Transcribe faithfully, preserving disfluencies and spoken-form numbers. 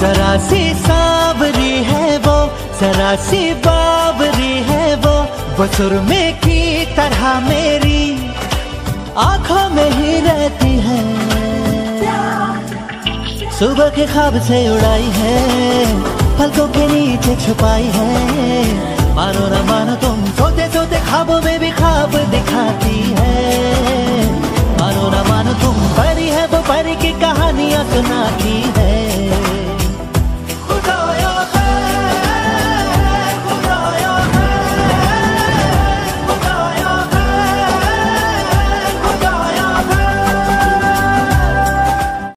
जरा सी सावली है वो, जरा सी बावरी है वो, बसुर में की तरह मेरी आँखों में ही रहती है। सुबह के ख्वाब से उड़ाई है, पलकों के नीचे छुपाई है, मानो न मानो तुम सोते सोते ख्वाबों में भी ख्वाब दिखाती है। मानो न मानो तुम परी है, वो परी की कहानियाँ सुनाती है।